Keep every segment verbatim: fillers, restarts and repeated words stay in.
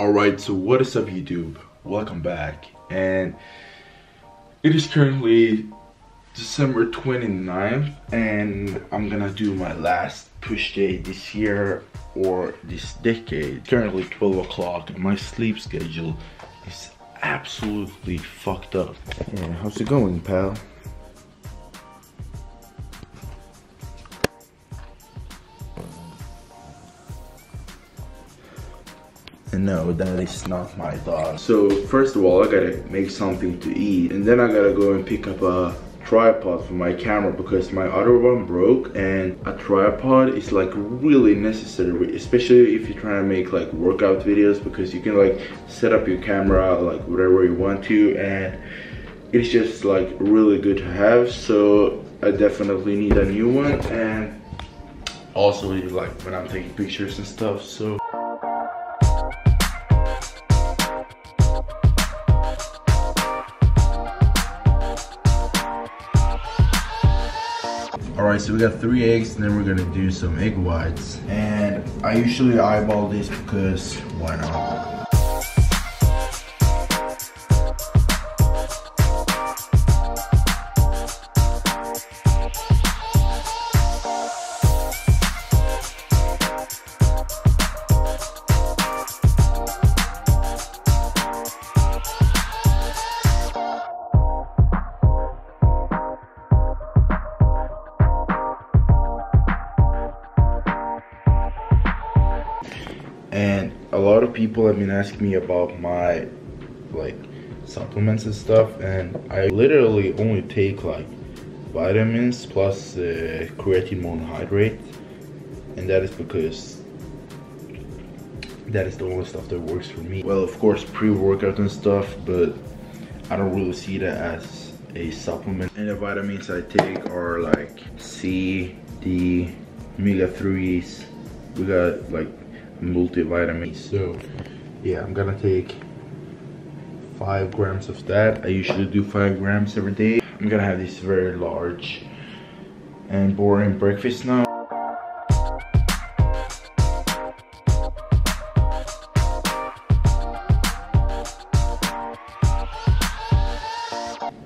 Alright, so what is up YouTube? Welcome back, and it is currently December twenty-ninth, and I'm gonna do my last push day this year or this decade. Currently twelve o'clock, and my sleep schedule is absolutely fucked up. Yeah, how's it going, pal? No, that is not my thought. So first of all, I gotta make something to eat, and then I gotta go and pick up a tripod for my camera because my other one broke, and a tripod is like really necessary, especially if you're trying to make like workout videos, because you can like set up your camera like whatever you want to, and it's just like really good to have. So I definitely need a new one, and also like when I'm taking pictures and stuff. So alright, so we got three eggs, and then we're gonna do some egg whites. And I usually eyeball this because why not? And a lot of people have been asking me about my like supplements and stuff, and I literally only take like vitamins plus uh, creatine monohydrate, and that is because that is the only stuff that works for me. Well, of course pre-workout and stuff, but I don't really see that as a supplement. And the vitamins I take are like C, D, omega threes, we got like multivitamins. So yeah, I'm gonna take five grams of that. I usually do five grams every day. I'm gonna have this very large and boring breakfast now.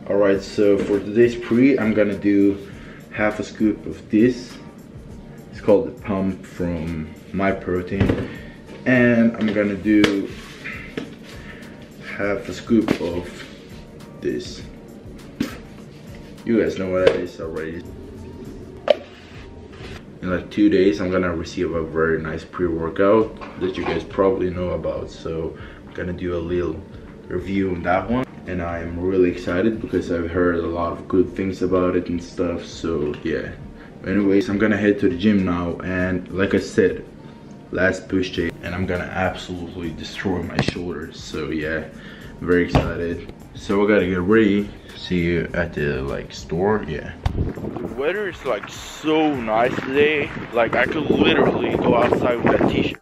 All right, so for today's pre, I'm gonna do half a scoop of this. It's called the pump from My Protein, and I'm gonna do half a scoop of this. You guys know what that is already. In like two days, I'm gonna receive a very nice pre-workout that you guys probably know about. So I'm gonna do a little review on that one, and I am really excited because I've heard a lot of good things about it and stuff. So yeah. Anyways, I'm gonna head to the gym now, and like I said, last push day, and I'm gonna absolutely destroy my shoulders. So yeah, I'm very excited. So I gotta get ready. See you at the like store. Yeah, the weather is like so nice today, like I could literally go outside with a t-shirt.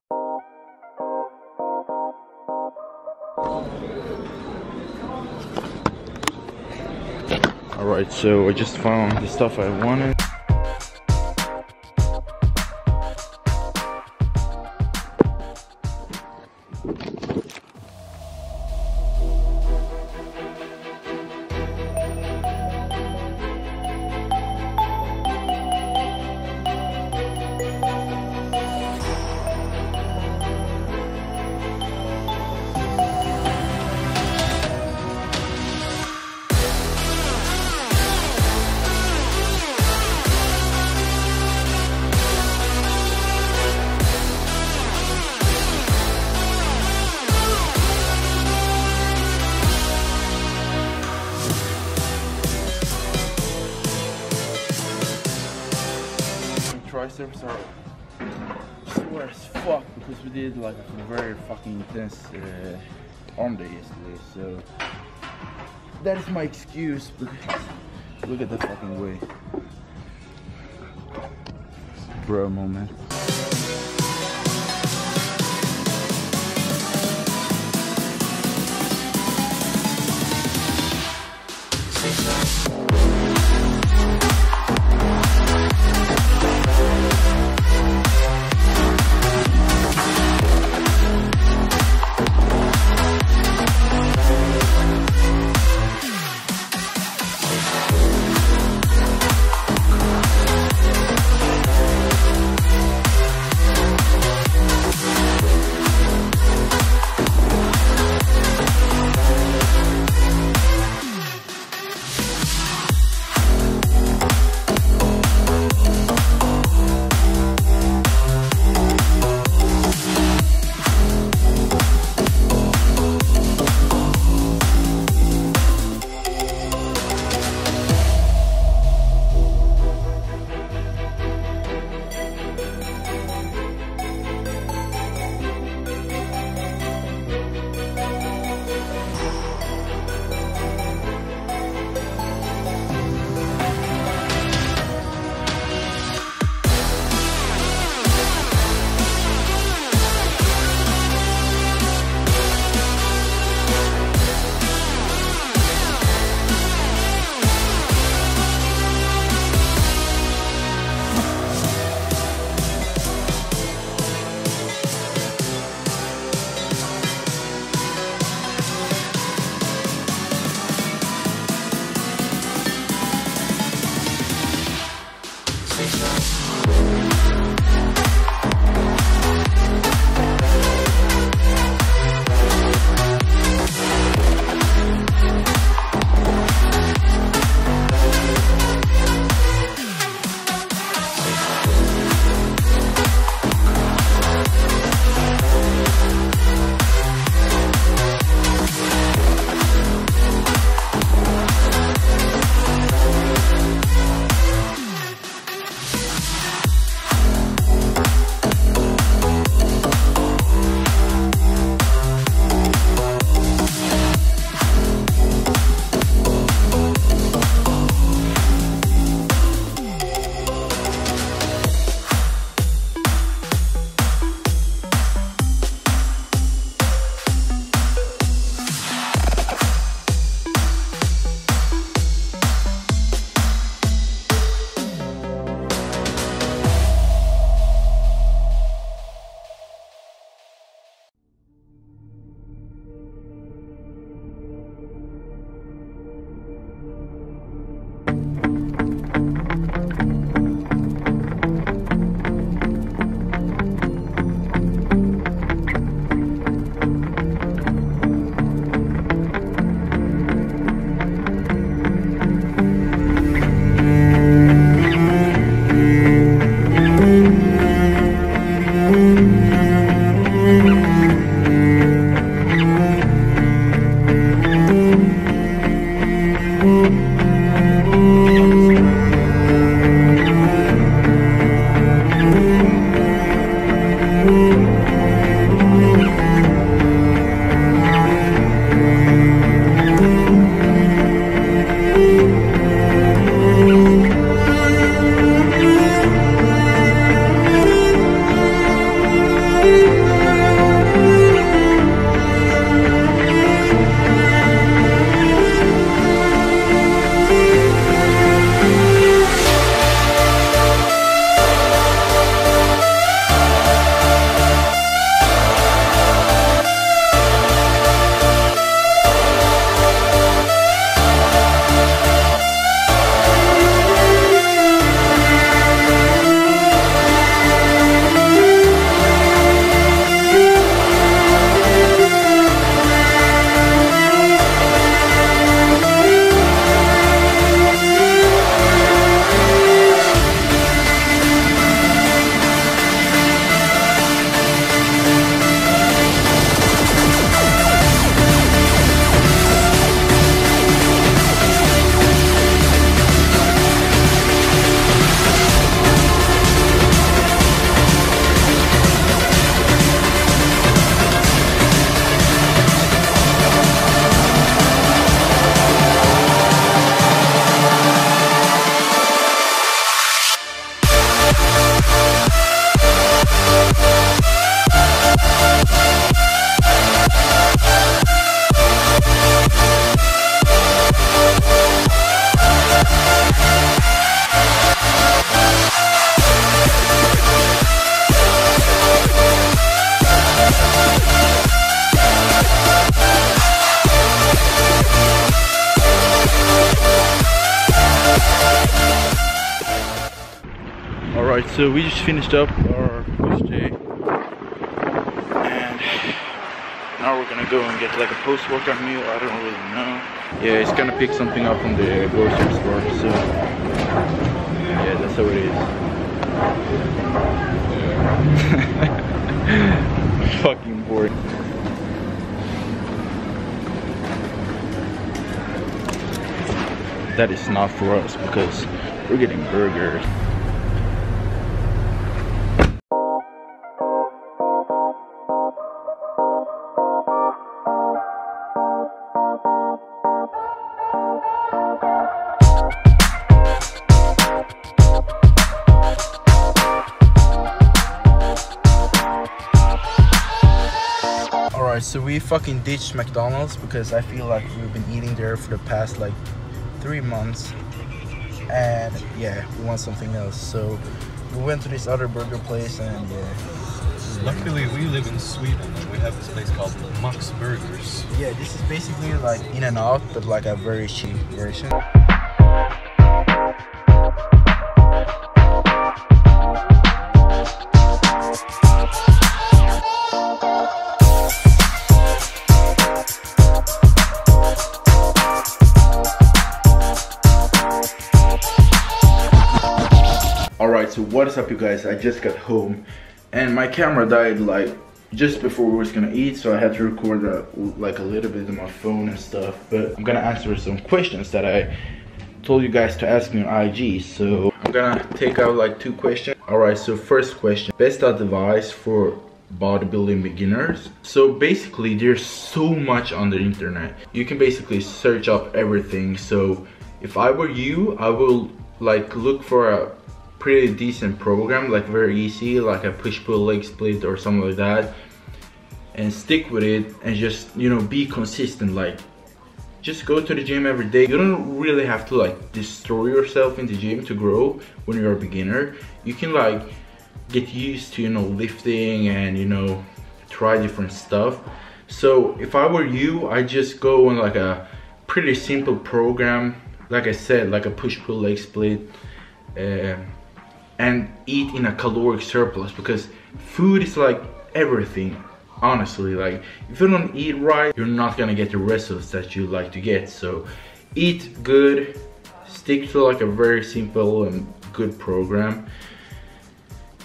All right, so I just found the stuff I wanted. Triceps are sore as fuck because we did like a very fucking intense uh, arm day yesterday, so that is my excuse. Because look at the fucking way, bro moment. So we just finished up our post day, and now we're gonna go and get like a post-workout meal. I don't really know. Yeah, he's gonna pick something up from the grocery store, so yeah, that's how it is. Fucking boring. That is not for us because we're getting burgers. Alright, so we fucking ditched McDonald's because I feel like we've been eating there for the past like three months, and yeah, we want something else, so we went to this other burger place. And yeah, luckily we live in Sweden and we have this place called Max Burgers. Yeah, this is basically like In-N-Out, but like a very cheap version. Alright, so what is up, you guys? I just got home and my camera died like just before we was gonna eat, so I had to record a, like a little bit on my phone and stuff. But I'm gonna answer some questions that I told you guys to ask me on I G, so I'm gonna take out like two questions. Alright, so first question, best advice for bodybuilding beginners. So basically there's so much on the internet, you can basically search up everything. So if I were you, I will like look for a pretty decent program, like very easy, like a push-pull leg split or something like that, and stick with it and just, you know, be consistent. Like just go to the gym every day. You don't really have to like destroy yourself in the gym to grow. When you're a beginner, you can like get used to, you know, lifting and, you know, try different stuff. So if I were you, I just go on like a pretty simple program, like I said, like a push-pull leg split, uh, and eat in a caloric surplus, because food is like everything, honestly. Like if you don't eat right, you're not gonna get the results that you like to get. So eat good, stick to like a very simple and good program,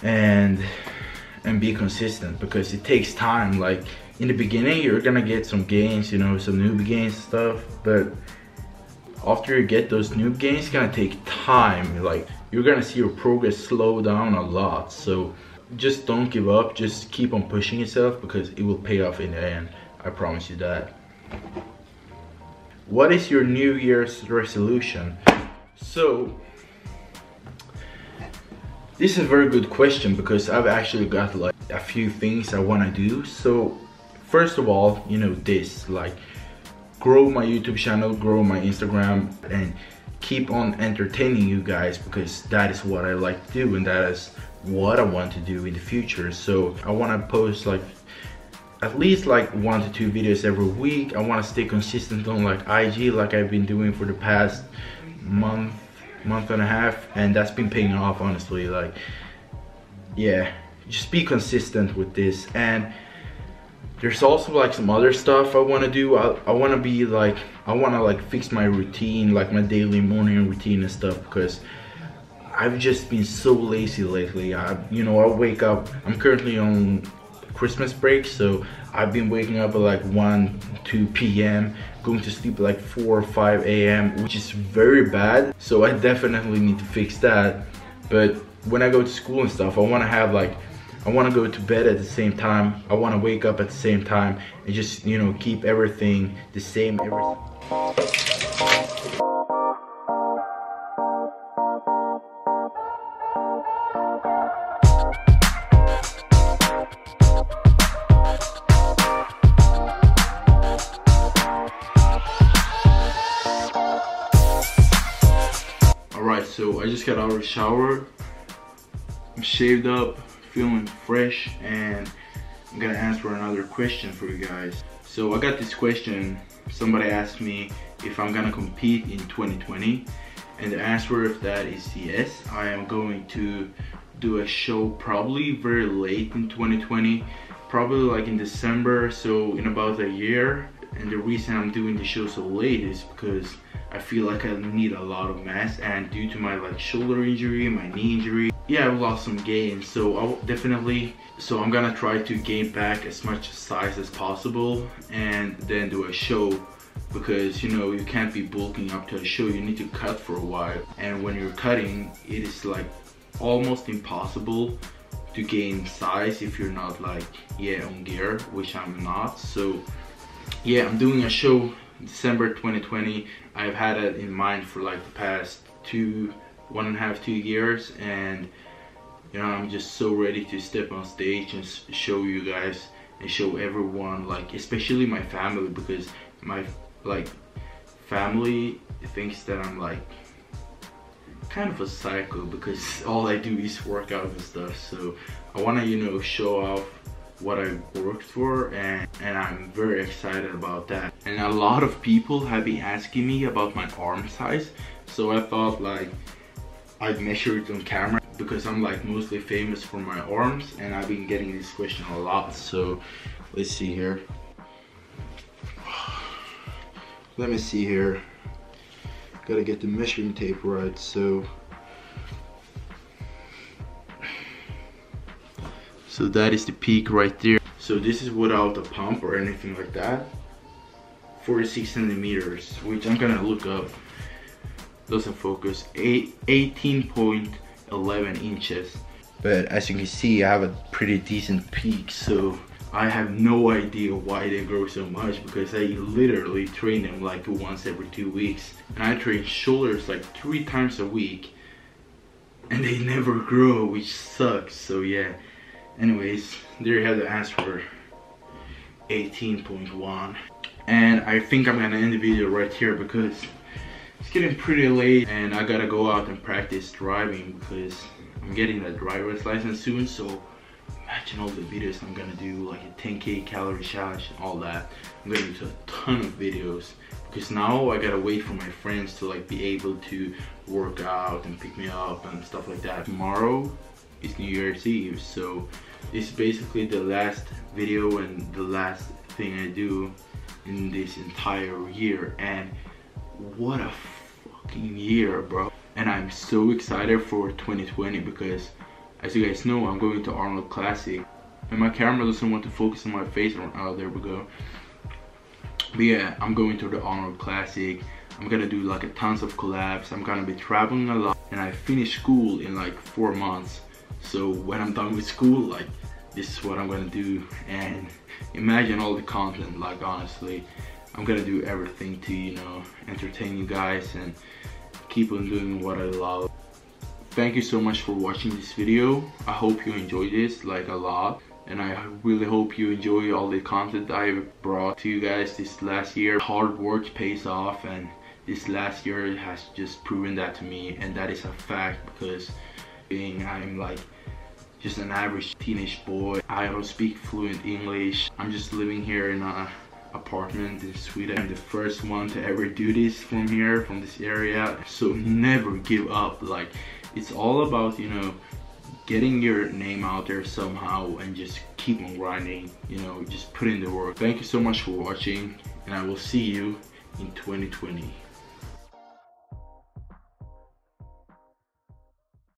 and and be consistent, because it takes time. Like in the beginning you're gonna get some gains, you know, some noob gains stuff, but after you get those noob gains, it's gonna take time. Like you're gonna see your progress slow down a lot. So just don't give up, just keep on pushing yourself, because it will pay off in the end, I promise you that. What is your New Year's resolution? So this is a very good question, because I've actually got like a few things I want to do. So first of all, you know, this, like grow my YouTube channel, grow my Instagram, and keep on entertaining you guys, because that is what I like to do and that is what I want to do in the future. So I want to post like at least like one to two videos every week. I want to stay consistent on like I G, like I've been doing for the past month month and a half, and that's been paying off, honestly. Like yeah, just be consistent with this. And there's also like some other stuff I want to do. I, I want to be like, I want to like fix my routine, like my daily morning routine and stuff, because I've just been so lazy lately. I, you know, I wake up, I'm currently on Christmas break, so I've been waking up at like one, two P M, going to sleep at like four or five A M, which is very bad. So I definitely need to fix that. But when I go to school and stuff, I want to have like, I want to go to bed at the same time, I want to wake up at the same time, and just, you know, keep everything the same. Everything. Alright, so I just got out of the shower, I'm shaved up, feeling fresh, and I'm gonna answer another question for you guys. So I got this question, somebody asked me if I'm gonna compete in twenty twenty, and the answer of that is yes. I am going to do a show probably very late in twenty twenty, probably like in December, so in about a year. And the reason I'm doing the show so late is because I feel like I need a lot of mass, and due to my like shoulder injury, my knee injury, yeah, I've lost some gain. So I'll definitely, so I'm gonna try to gain back as much size as possible and then do a show, because you know, you can't be bulking up to a show, you need to cut for a while. And when you're cutting, it is like almost impossible to gain size if you're not like, yeah, on gear, which I'm not. So yeah, I'm doing a show December twenty twenty. I've had it in mind for like the past two one and a half two years, and you know, I'm just so ready to step on stage and show you guys and show everyone, like especially my family, because my like family thinks that I'm like kind of a psycho because all I do is work out and stuff. So I want to, you know, show off what I worked for, and, and I'm very excited about that. And a lot of people have been asking me about my arm size, so I thought like I'd measure it on camera, because I'm like mostly famous for my arms and I've been getting this question a lot. So let's see here. Let me see here. Gotta get the measuring tape right, so. So that is the peak right there. So this is without a pump or anything like that. forty-six centimeters, which I'm gonna look up. Doesn't focus. eighteen point one one inches. But as you can see, I have a pretty decent peak, so I have no idea why they grow so much, because I literally train them like once every two weeks. And I train shoulders like three times a week, and they never grow, which sucks. So yeah. Anyways, there you have the answer, eighteen point one. And I think I'm gonna end the video right here, because it's getting pretty late and I gotta go out and practice driving, because I'm getting a driver's license soon. So imagine all the videos I'm gonna do, like a ten K calorie challenge and all that. I'm gonna do a ton of videos, because now I gotta wait for my friends to like be able to work out and pick me up and stuff like that. Tomorrow is New Year's Eve, so it's basically the last video and the last thing I do in this entire year. And what a fucking year, bro. And I'm so excited for twenty twenty, because as you guys know, I'm going to Arnold Classic, and my camera doesn't want to focus on my face. Oh, there we go. But yeah, I'm going to the Arnold Classic. I'm gonna do like a tons of collabs. I'm gonna be traveling a lot, and I finish school in like four months. So when I'm done with school, like, this is what I'm gonna do. And imagine all the content, like honestly, I'm gonna do everything to, you know, entertain you guys and keep on doing what I love. Thank you so much for watching this video. I hope you enjoyed this like a lot, and I really hope you enjoy all the content I brought to you guys this last year. Hard work pays off, and this last year has just proven that to me, and that is a fact, because being I'm like just an average teenage boy, I don't speak fluent English. I'm just living here in an apartment in Sweden. I'm the first one to ever do this from here, from this area. So never give up. Like, it's all about, you know, getting your name out there somehow and just keep on grinding, you know, just put in the work. Thank you so much for watching, and I will see you in twenty twenty.